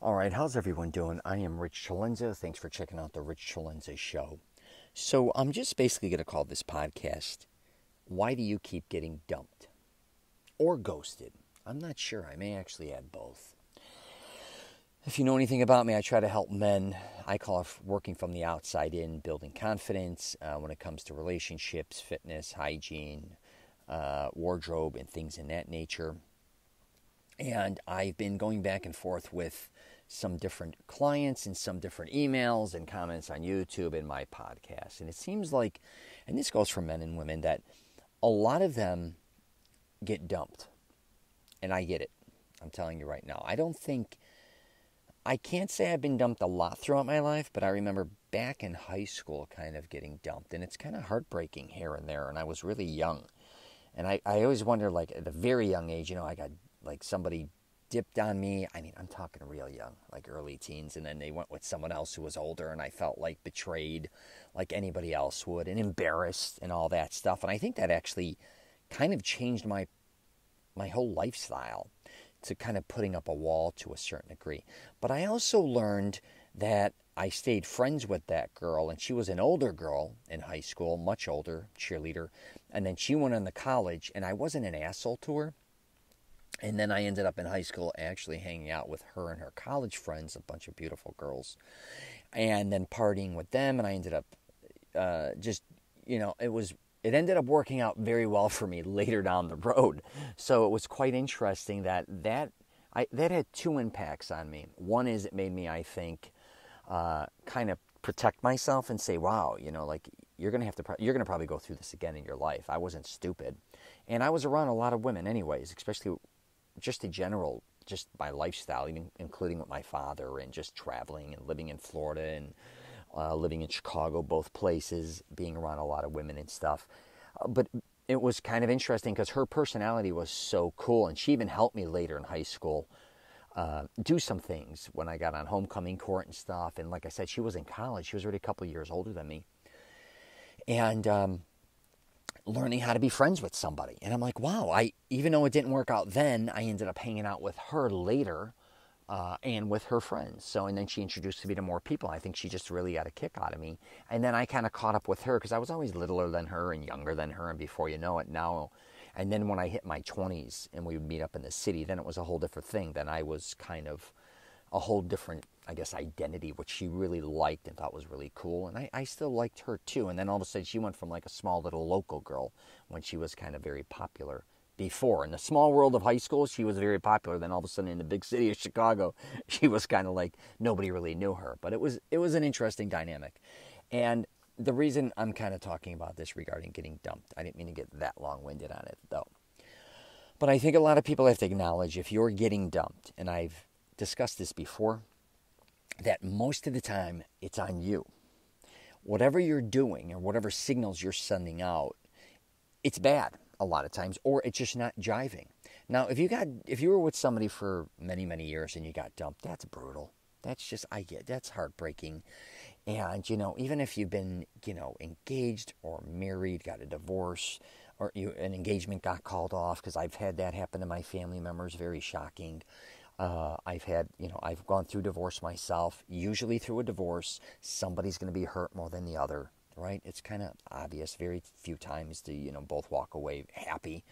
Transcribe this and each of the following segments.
All right, how's everyone doing? I am Rich Celenza. Thanks for checking out The Rich Celenza Show. So I'm just basically going to call this podcast, Why Do You Keep Getting Dumped? Or Ghosted? I'm not sure. I may actually add both. If you know anything about me, I try to help men. I call it working from the outside in, building confidence when it comes to relationships, fitness, hygiene, wardrobe, and things in that nature. And I've been going back and forth with some different clients and some different emails and comments on YouTube and my podcast. And it seems like, and this goes for men and women, that a lot of them get dumped. And I get it. I'm telling you right now. I can't say I've been dumped a lot throughout my life, but I remember back in high school kind of getting dumped. And it's kind of heartbreaking here and there. And I was really young. And I always wonder, like, at a very young age, you know, I got like somebody dipped on me. I mean, I'm talking real young, like early teens. And then they went with someone else who was older. And I felt like betrayed like anybody else would, and embarrassed and all that stuff. And I think that actually kind of changed my whole lifestyle to kind of putting up a wall to a certain degree. But I also learned that I stayed friends with that girl. And she was an older girl in high school, much older, cheerleader. And then she went on to college. And I wasn't an asshole to her. And then I ended up in high school actually hanging out with her and her college friends, a bunch of beautiful girls, and then partying with them. And I ended up it ended up working out very well for me later down the road. So it was quite interesting that had two impacts on me. One is it made me, I think, kind of protect myself and say, wow, you know, like, you're going to probably go through this again in your life. I wasn't stupid. And I was around a lot of women anyways, especially just in general, just my lifestyle, even including with my father and just traveling and living in Florida and living in Chicago, both places, being around a lot of women and stuff. But it was kind of interesting because her personality was so cool. And she even helped me later in high school do some things when I got on homecoming court and stuff. And like I said, she was in college. She was already a couple of years older than me. And learning how to be friends with somebody. And I'm like, wow, even though it didn't work out then, I ended up hanging out with her later and with her friends. So, and then she introduced me to more people. I think she just really got a kick out of me. And then I kind of caught up with her because I was always littler than her and younger than her. And before you know it now, and then when I hit my 20s and we would meet up in the city, then it was a whole different thing. Then I was kind of a whole different, I guess, identity, which she really liked and thought was really cool. And I still liked her too. And then all of a sudden she went from like a small little local girl when she was kind of very popular before. In the small world of high school, she was very popular. Then all of a sudden in the big city of Chicago, she was kind of like, nobody really knew her. But it was an interesting dynamic. And the reason I'm kind of talking about this regarding getting dumped, I didn't mean to get that long-winded on it though. But I think a lot of people have to acknowledge if you're getting dumped, and I've discussed this before, that most of the time it's on you. Whatever you're doing or whatever signals you're sending out, it's bad a lot of times, or it's just not jiving. Now, if you were with somebody for many, many years and you got dumped, that's brutal. That's just, that's heartbreaking. And, you know, even if you've been, you know, engaged or married, got a divorce, or an engagement got called off, because I've had that happen to my family members, very shocking. I've gone through divorce myself. Usually through a divorce, somebody's going to be hurt more than the other, right? It's kind of obvious. Very few times do, you know, both walk away happy.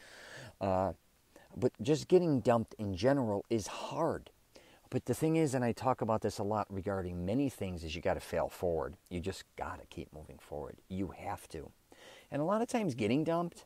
But just getting dumped in general is hard. But the thing is, and I talk about this a lot regarding many things, is you got to fail forward. You just got to keep moving forward. You have to. And a lot of times getting dumped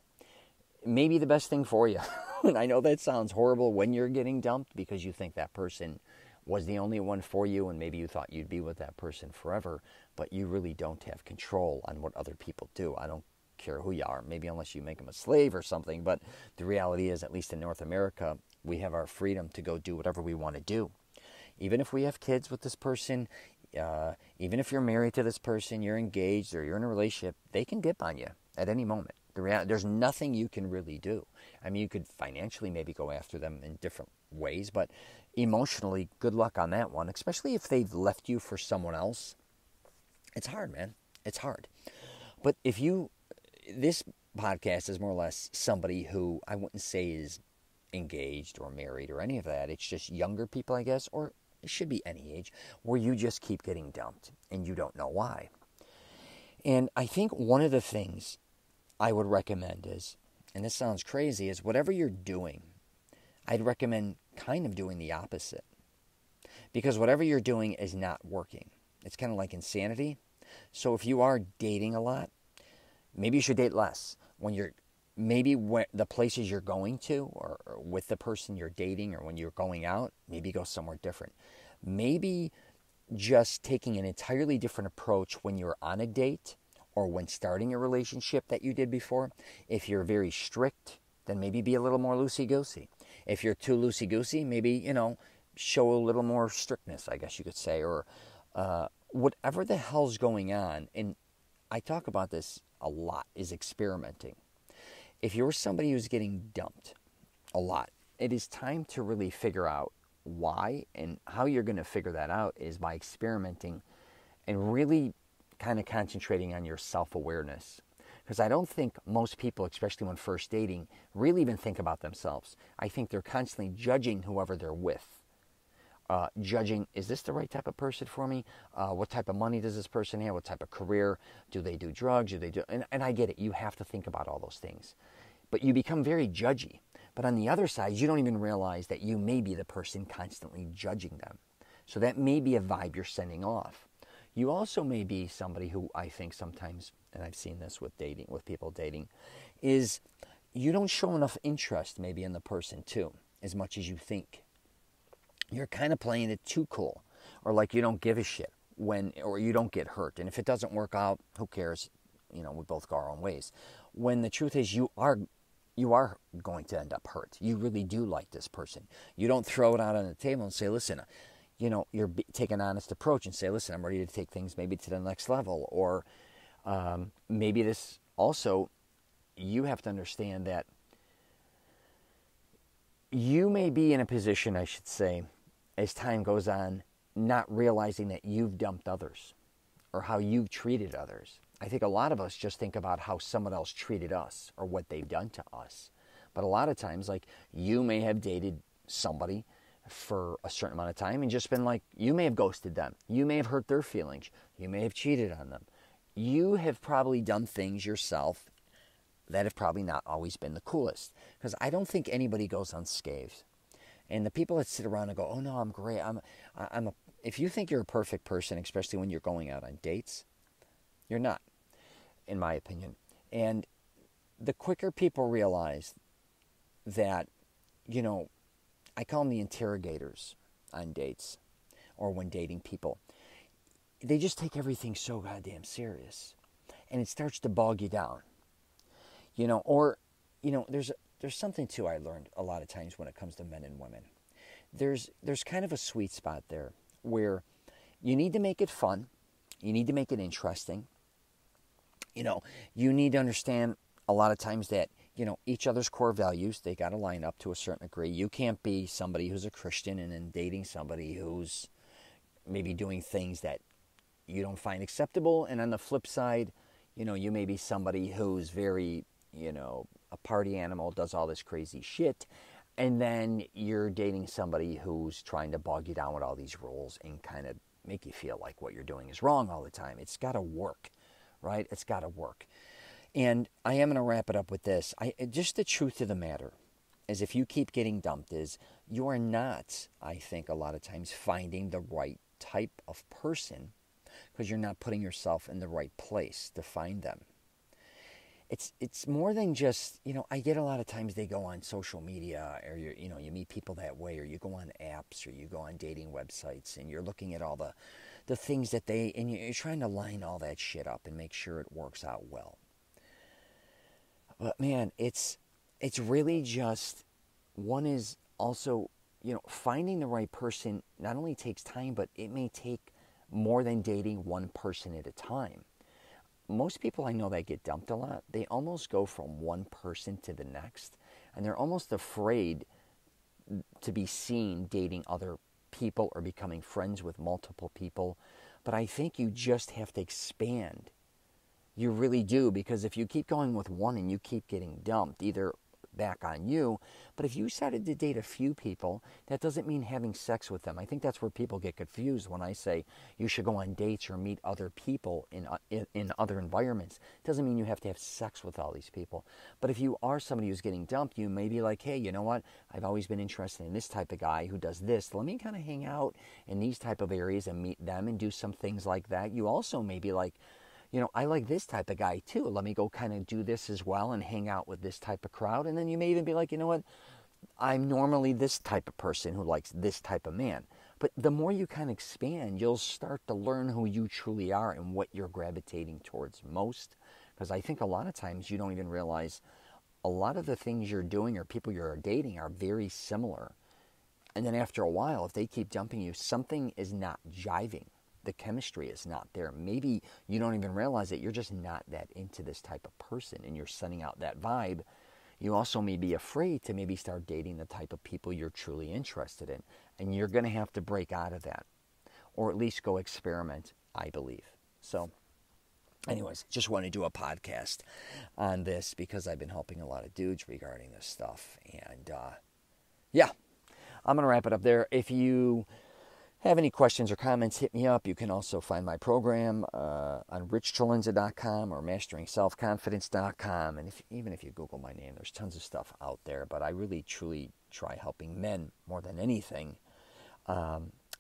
may be the best thing for you. And I know that sounds horrible when you're getting dumped because you think that person was the only one for you and maybe you thought you'd be with that person forever, but you really don't have control on what other people do. I don't care who you are, maybe unless you make them a slave or something, but the reality is, at least in North America, we have our freedom to go do whatever we want to do. Even if we have kids with this person, even if you're married to this person, you're engaged or you're in a relationship, they can dip on you at any moment. There's nothing you can really do. I mean, you could financially maybe go after them in different ways, but emotionally, good luck on that one, especially if they've left you for someone else. It's hard, man. It's hard. But this podcast is more or less somebody who I wouldn't say is engaged or married or any of that. It's just younger people, I guess, or it should be any age, where you just keep getting dumped and you don't know why. And I think one of the things I would recommend is, and this sounds crazy, is whatever you're doing, I'd recommend kind of doing the opposite. Because whatever you're doing is not working. It's kind of like insanity. So if you are dating a lot, maybe you should date less. Maybe the places you're going to, or with the person you're dating, or when you're going out, maybe go somewhere different. Maybe just taking an entirely different approach when you're on a date or when starting a relationship that you did before. If you're very strict, then maybe be a little more loosey-goosey. If you're too loosey-goosey, maybe, show a little more strictness, I guess you could say, or whatever the hell's going on. And I talk about this a lot, is experimenting. If you're somebody who's getting dumped a lot, it is time to really figure out why, and how you're going to figure that out is by experimenting and really kind of concentrating on your self-awareness. Because I don't think most people, especially when first dating, really even think about themselves. I think they're constantly judging whoever they're with. Judging, is this the right type of person for me? What type of money does this person have? What type of career? Do they do drugs? And I get it. You have to think about all those things. But you become very judgy. But on the other side, you don't even realize that you may be the person constantly judging them. So that may be a vibe you're sending off. You also may be somebody who, I think sometimes, and I've seen this with dating, with people dating, is you don't show enough interest maybe in the person too, as much as you think. You're kind of playing it too cool, or like you don't give a shit or you don't get hurt. And if it doesn't work out, who cares? We both go our own ways. When the truth is you are going to end up hurt. You really do like this person. You don't throw it out on the table and say, listen, you're taking an honest approach and say, listen, I'm ready to take things maybe to the next level. Or maybe this also, you have to understand that you may be in a position, I should say, as time goes on, not realizing that you've dumped others or how you've treated others. I think a lot of us just think about how someone else treated us or what they've done to us. But a lot of times, like, you may have dated somebody for a certain amount of time and just been like, you may have ghosted them. You may have hurt their feelings. You may have cheated on them. You have probably done things yourself that have probably not always been the coolest. Because I don't think anybody goes unscathed. And the people that sit around and go, oh no, I'm great. If you think you're a perfect person, especially when you're going out on dates, you're not, in my opinion. And the quicker people realize that, I call them the interrogators on dates or when dating people. They just take everything so goddamn serious. And it starts to bog you down. There's something too I learned a lot of times when it comes to men and women. There's kind of a sweet spot there where you need to make it fun. You need to make it interesting. You need to understand a lot of times that, each other's core values, they got to line up to a certain degree. You can't be somebody who's a Christian and then dating somebody who's maybe doing things that you don't find acceptable. And on the flip side, you may be somebody who's very, a party animal, does all this crazy shit, and then you're dating somebody who's trying to bog you down with all these rules and kind of make you feel like what you're doing is wrong all the time. It's got to work, right? It's got to work. And I am going to wrap it up with this. Just the truth of the matter is, if you keep getting dumped, is you are not, I think, a lot of times finding the right type of person, because you're not putting yourself in the right place to find them. It's more than just, I get a lot of times they go on social media, or you meet people that way, or you go on apps, or you go on dating websites, and you're looking at all the things that they, and you're trying to line all that shit up and make sure it works out well. But man, it's really just, one is also, finding the right person not only takes time, but it may take more than dating one person at a time. Most people I know that get dumped a lot, they almost go from one person to the next, and they're almost afraid to be seen dating other people or becoming friends with multiple people. But I think you just have to expand. You really do, because if you keep going with one and you keep getting dumped, either back on you. But if you decided to date a few people, that doesn't mean having sex with them. I think that's where people get confused when I say you should go on dates or meet other people in other environments. It doesn't mean you have to have sex with all these people. But if you are somebody who's getting dumped, you may be like, hey, you know what? I've always been interested in this type of guy who does this. Let me kind of hang out in these type of areas and meet them and do some things like that. You also may be like, you know, I like this type of guy too. Let me go kind of do this as well and hang out with this type of crowd. And then you may even be like, you know what? I'm normally this type of person who likes this type of man. But the more you kind of expand, you'll start to learn who you truly are and what you're gravitating towards most. Because I think a lot of times you don't even realize a lot of the things you're doing or people you're dating are very similar. And then after a while, if they keep dumping you, something is not jiving. The chemistry is not there. Maybe you don't even realize that you're just not that into this type of person and you're sending out that vibe. You also may be afraid to maybe start dating the type of people you're truly interested in. And you're going to have to break out of that, or at least go experiment, I believe. So anyways, just want to do a podcast on this because I've been helping a lot of dudes regarding this stuff. And yeah, I'm going to wrap it up there. If you have any questions or comments, hit me up. You can also find my program on richcelenza.com or masteringselfconfidence.com. And even if you Google my name, there's tons of stuff out there. But I really, truly try helping men more than anything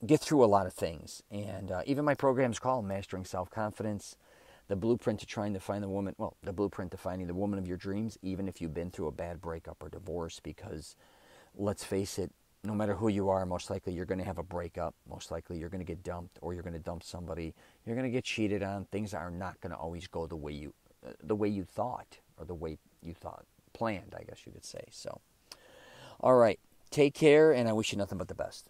get through a lot of things. And even my program's called Mastering Self-Confidence, the blueprint to the blueprint to finding the woman of your dreams, even if you've been through a bad breakup or divorce. Because let's face it, no matter who you are, most likely you're going to have a breakup. Most likely you're going to get dumped, or you're going to dump somebody. You're going to get cheated on. Things are not going to always go the way you thought, or the way you thought planned, I guess you could say. So, all right, take care, and I wish you nothing but the best.